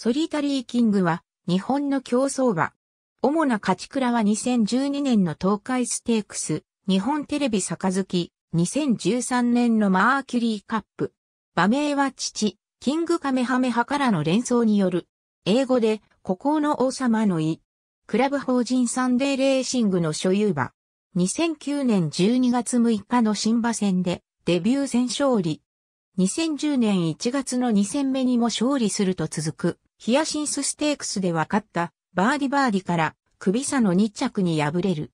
ソリタリーキングは日本の競走馬。主な勝ち鞍は2012年の東海ステークス、日本テレビ杯、2013年のマーキュリーカップ。馬名は父、キングカメハメハからの連想による。英語で孤高の王様の意。クラブ法人サンデーレーシングの所有馬。2009年12月6日の新馬戦でデビュー戦勝利。2010年1月の2戦目にも勝利すると続く、ヒアシンスステークスで分かった、バーディバーディから、首差の2着に敗れる。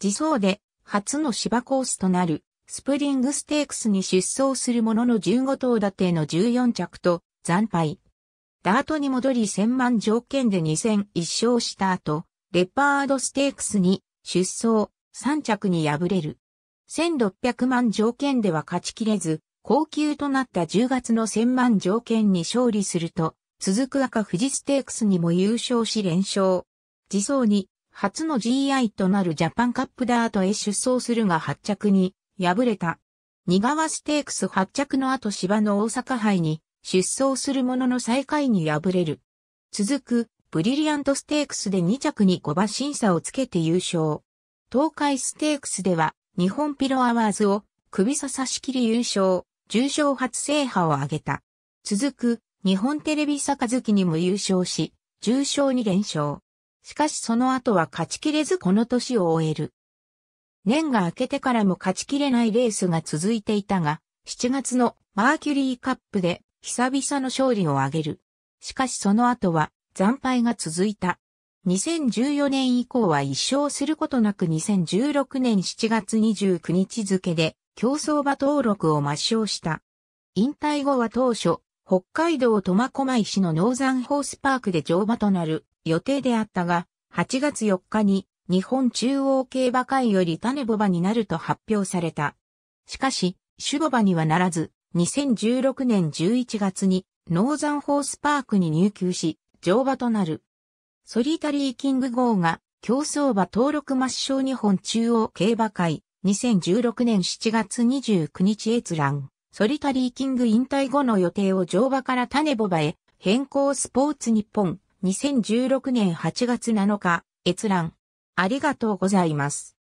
次走で、初の芝コースとなる、スプリングステークスに出走するものの15頭立ての14着と、惨敗。ダートに戻り千万条件で2戦1勝した後、レパードステークスに、出走、3着に敗れる。1600万条件では勝ちきれず、高級となった10月の1000万条件に勝利すると、続く赤富士ステークスにも優勝し連勝。次走に、初の GI となるジャパンカップダートへ出走するが8着に、敗れた。仁川ステークス8着の後芝の大阪杯に、出走するものの最下位に敗れる。続く、ブリリアントステークスで2着に5馬身差をつけて優勝。東海ステークスでは、日本ピロアワーズを、首差差し切り優勝。重賞初制覇を挙げた。続く、日本テレビ杯にも優勝し、重賞に連勝。しかしその後は勝ちきれずこの年を終える。年が明けてからも勝ちきれないレースが続いていたが、7月のマーキュリーカップで久々の勝利を挙げる。しかしその後は惨敗が続いた。2014年以降は1勝することなく2016年7月29日付で、競走馬登録を抹消した。引退後は当初、北海道苫小牧市のノーザンホースパークで乗馬となる予定であったが、8月4日に日本中央競馬会より種牡馬になると発表された。しかし、種牡馬にはならず、2016年11月にノーザンホースパークに入厩し、乗馬となる。ソリタリーキング号が競走馬登録抹消日本中央競馬会。2016年7月29日閲覧、ソリタリーキング引退後の予定を乗馬から種牡馬へ変更スポーツ日本、2016年8月7日、閲覧。ありがとうございます。